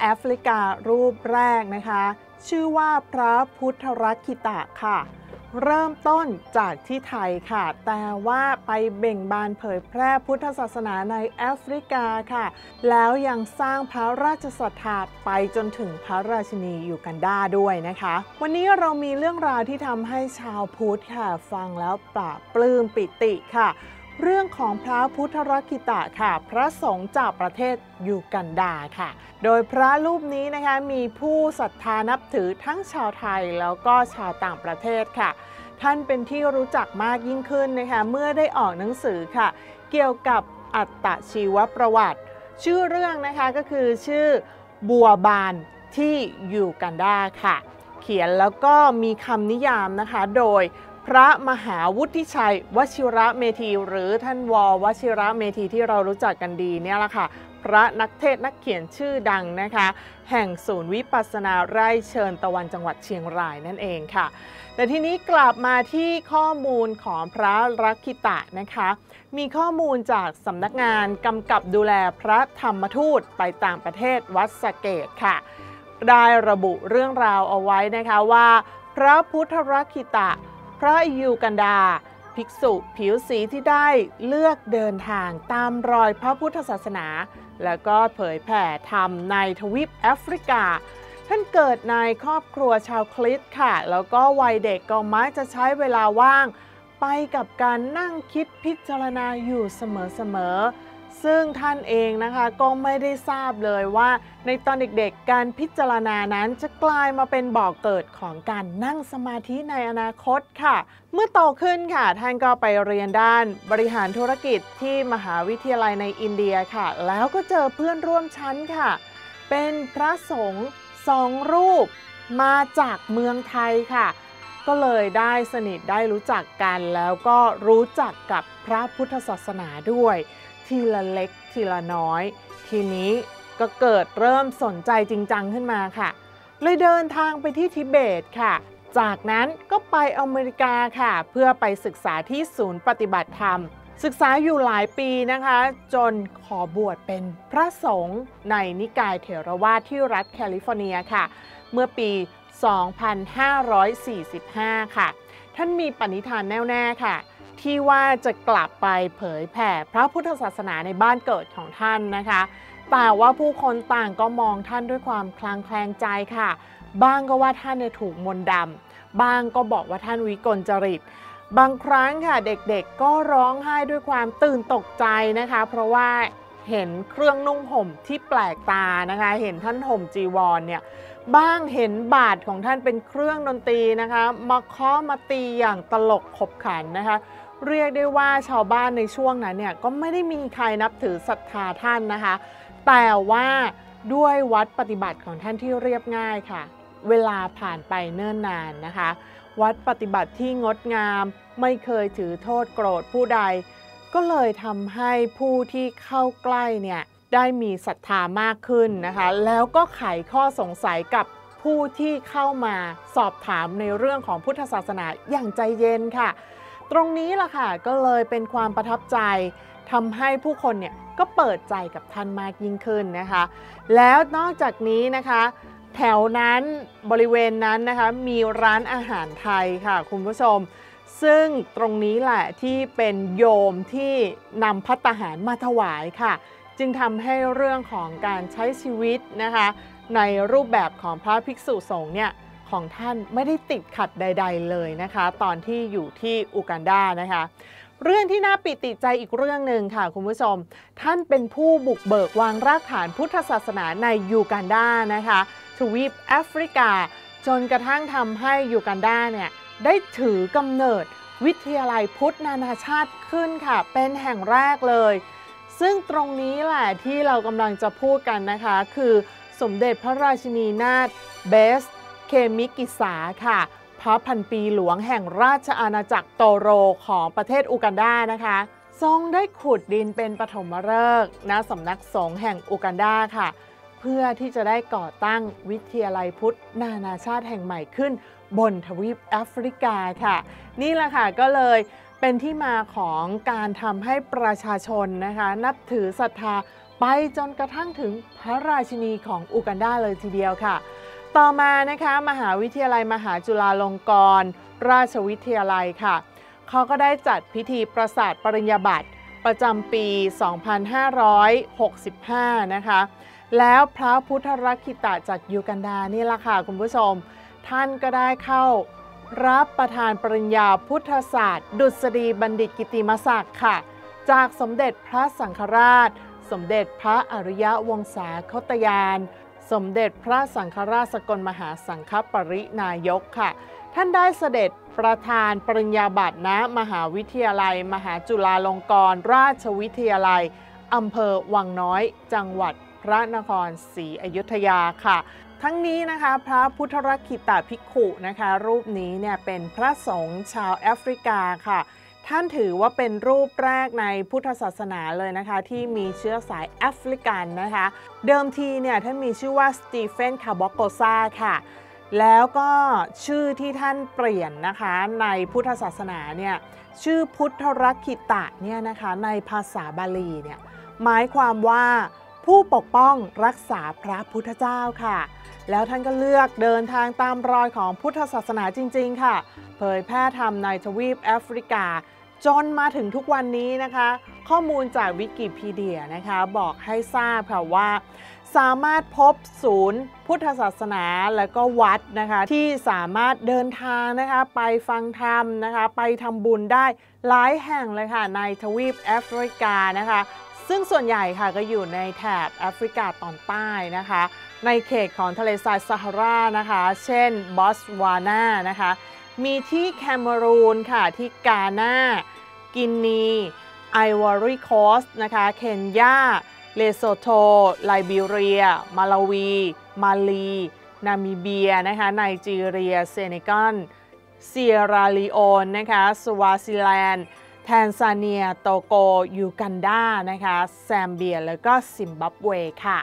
แอฟริการูปแรกนะคะชื่อว่าพระพุทธรักขิตะค่ะเริ่มต้นจากที่ไทยค่ะแต่ว่าไปเบ่งบานเผยแพร่พุทธศาสนาในแอฟริกาค่ะแล้วยังสร้างพระราชศรัทธาไปจนถึงพระราชินียูกันดาด้วยนะคะวันนี้เรามีเรื่องราวที่ทำให้ชาวพุทธค่ะฟังแล้วปลาบปลื้มปิติค่ะเรื่องของพระพุทธรักขิตะค่ะพระสงฆ์จากประเทศยูกันดาค่ะโดยพระรูปนี้นะคะมีผู้ศรัทธานับถือทั้งชาวไทยแล้วก็ชาวต่างประเทศค่ะท่านเป็นที่รู้จักมากยิ่งขึ้นนะคะเมื่อได้ออกหนังสือค่ะเกี่ยวกับอัตชีวประวัติชื่อเรื่องนะคะก็คือชื่อบัวบานที่ยูกันดาค่ะเขียนแล้วก็มีคำนิยามนะคะโดยพระมหาวุฒิชัยวชิระเมธีหรือท่านวชิระเมธีที่เรารู้จักกันดีเนี่ยแหละค่ะพระนักเทศนักเขียนชื่อดังนะคะแห่งศูนย์วิปัสสนาไร่เชิญตะวันจังหวัดเชียงรายนั่นเองค่ะแต่ทีนี้กลับมาที่ข้อมูลของพระรักขิตะนะคะมีข้อมูลจากสำนักงานกำกับดูแลพระธรรมทูตไปต่างประเทศวัดสะเกษค่ะได้ระบุเรื่องราวเอาไว้นะคะว่าพระพุทธรักขิตะพระยูกันดาภิกษุผิวสีที่ได้เลือกเดินทางตามรอยพระพุทธศาสนาแล้วก็เผยแผ่ธรรมในทวีปแอฟริกาท่านเกิดในครอบครัวชาวคริสต์ค่ะแล้วก็วัยเด็กก็มักจะใช้เวลาว่างไปกับการนั่งคิดพิจารณาอยู่เสมอๆซึ่งท่านเองนะคะก็ไม่ได้ทราบเลยว่าในตอนเด็กๆการพิจารณานั้นจะกลายมาเป็นบ่อเกิดของการนั่งสมาธิในอนาคตค่ะเมื่อโตขึ้นค่ะท่านก็ไปเรียนด้านบริหารธุรกิจที่มหาวิทยาลัยในอินเดียค่ะแล้วก็เจอเพื่อนร่วมชั้นค่ะเป็นพระสงฆ์2 รูปมาจากเมืองไทยค่ะก็เลยได้สนิทได้รู้จักกันแล้วก็รู้จักกับพระพุทธศาสนาด้วยทีละเล็กทีละน้อยทีนี้ก็เกิดเริ่มสนใจจริงจังขึ้นมาค่ะเลยเดินทางไปที่ทิเบตค่ะจากนั้นก็ไปอเมริกาค่ะเพื่อไปศึกษาที่ศูนย์ปฏิบัติธรรมศึกษาอยู่หลายปีนะคะจนขอบวชเป็นพระสงฆ์ในนิกายเถรวาทที่รัฐแคลิฟอร์เนียค่ะเมื่อปี 2545 ค่ะท่านมีปณิธานแน่วแน่ค่ะที่ว่าจะกลับไปเผยแผ่พระพุทธศาสนาในบ้านเกิดของท่านนะคะแต่ว่าผู้คนต่างก็มองท่านด้วยความคลางแคลงใจค่ะบ้างก็ว่าท่านเนี่ยถูกมนต์ดำบ้างก็บอกว่าท่านวิกลจริตบางครั้งค่ะเด็กๆก็ร้องไห้ด้วยความตื่นตกใจนะคะเพราะว่าเห็นเครื่องนุ่งห่มที่แปลกตานะคะเห็นท่านห่มจีวรเนี่ยบ้างเห็นบาทของท่านเป็นเครื่องดนตรีนะคะมาเคาะมาตีอย่างตลกขบขันนะคะเรียกได้ว่าชาวบ้านในช่วงนั้นเนี่ยก็ไม่ได้มีใครนับถือศรัทธาท่านนะคะแต่ว่าด้วยวัดปฏิบัติของท่านที่เรียบง่ายค่ะเวลาผ่านไปเนิ่นนานนะคะวัดปฏิบัติที่งดงามไม่เคยถือโทษโกรธผู้ใดก็เลยทำให้ผู้ที่เข้าใกล้เนี่ยได้มีศรัทธามากขึ้นนะคะแล้วก็ไขข้อสงสัยกับผู้ที่เข้ามาสอบถามในเรื่องของพุทธศาสนาอย่างใจเย็นค่ะตรงนี้ล่ะค่ะก็เลยเป็นความประทับใจทำให้ผู้คนเนี่ยก็เปิดใจกับท่านมากยิ่งขึ้นนะคะแล้วนอกจากนี้นะคะแถวนั้นบริเวณนั้นนะคะมีร้านอาหารไทยค่ะคุณผู้ชมซึ่งตรงนี้แหละที่เป็นโยมที่นำภัตตาหารมาถวายค่ะจึงทำให้เรื่องของการใช้ชีวิตนะคะในรูปแบบของพระภิกษุสงฆ์เนี่ยของท่านไม่ได้ติดขัดใดๆเลยนะคะตอนที่อยู่ที่อูกันดานะคะเรื่องที่น่าปิติใจอีกเรื่องหนึ่งค่ะคุณผู้ชมท่านเป็นผู้บุกเบิกวางรากฐานพุทธศาสนาในยูกันดานะคะทวีปแอฟริกาจนกระทั่งทำให้ยูกันดาเนี่ยได้ถือกำเนิดวิทยาลัยพุทธนานาชาติขึ้นค่ะเป็นแห่งแรกเลยซึ่งตรงนี้แหละที่เรากำลังจะพูดกันนะคะคือสมเด็จพระราชินีนาถเบสเคมิกิสาค่ะพระพันปีหลวงแห่งราชอาณาจักรโตโรของประเทศอูกันดานะคะทรงได้ขุดดินเป็นปฐมฤกษ์ณสำนักสงฆ์แห่งอูกันดาค่ะเพื่อที่จะได้ก่อตั้งวิทยาลัยพุทธนานาชาติแห่งใหม่ขึ้นบนทวีปแอฟริกาค่ะนี่แหละค่ะก็เลยเป็นที่มาของการทำให้ประชาชนนะคะนับถือศรัทธา ไปจนกระทั่งถึงพระราชินีของอูกันดาเลยทีเดียวค่ะต่อมานะคะมหาวิทยาลัยมหาจุฬาลงกรณราชวิทยาลัยค่ะเขาก็ได้จัดพิธีประสาทปริญญาบัตรประจำปี 2565 นะคะแล้วพระพุทธรักขิตะจากยูกันดานี่ล่ะค่ะคุณผู้ชมท่านก็ได้เข้ารับประทานปริญญาพุทธศาสตร์ดุษฎีบัณฑิตกิตติมศักดิ์ค่ะจากสมเด็จพระสังฆราชสมเด็จพระอริยวงศาคตยานสมเด็จพระสังฆราชสกลมหาสังฆปรินายกค่ะท่านได้เสด็จประธานปริญญาบัตรณมหาวิทยาลัยมหาจุฬาลงกรณราชวิทยาลัยอำเภอวังน้อยจังหวัดพระนครศรีอยุธยาค่ะทั้งนี้นะคะพระพุทธรักขิตภิกขุนะคะรูปนี้เนี่ยเป็นพระสงฆ์ชาวแอฟริกาค่ะท่านถือว่าเป็นรูปแรกในพุทธศาสนาเลยนะคะที่มีเชื้อสายแอฟริกันนะคะเดิมทีเนี่ยท่านมีชื่อว่าสตีเฟนคาบอโกซาค่ะแล้วก็ชื่อที่ท่านเปลี่ยนนะคะในพุทธศาสนาเนี่ยชื่อพุทธรักขิตะเนี่ยนะคะในภาษาบาลีเนี่ยหมายความว่าผู้ปกป้องรักษาพระพุทธเจ้าค่ะแล้วท่านก็เลือกเดินทางตามรอยของพุทธศาสนาจริงๆค่ะเผยแพร่ธรรมในทวีปแอฟริกาจนมาถึงทุกวันนี้นะคะข้อมูลจากวิกิพีเดียนะคะบอกให้ทราบค่ะว่าสามารถพบศูนย์พุทธศาสนาและก็วัดนะคะที่สามารถเดินทางนะคะไปฟังธรรมนะคะไปทำบุญได้หลายแห่งเลยค่ะในทวีปแอฟริกานะคะซึ่งส่วนใหญ่ค่ะก็อยู่ในแถบแอฟริกาตอนใต้นะคะในเขตของทะเลทรายซาฮารานะคะเช่นบอตสวานานะคะมีที่แคเมรูนค่ะที่กาน่ากินนีไอวอรี่โคสต์นะคะเคนยาเลโซโธไลบีเรียมาลาวีมาลีนามิเบียนะคะไนจีเรียเซเนกัลเซียราลีโอนนะคะสวาซิแลนด์แทนซาเนียโตโกยูกันดานะคะแซมเบียแล้วก็ซิมบับเวค่ะ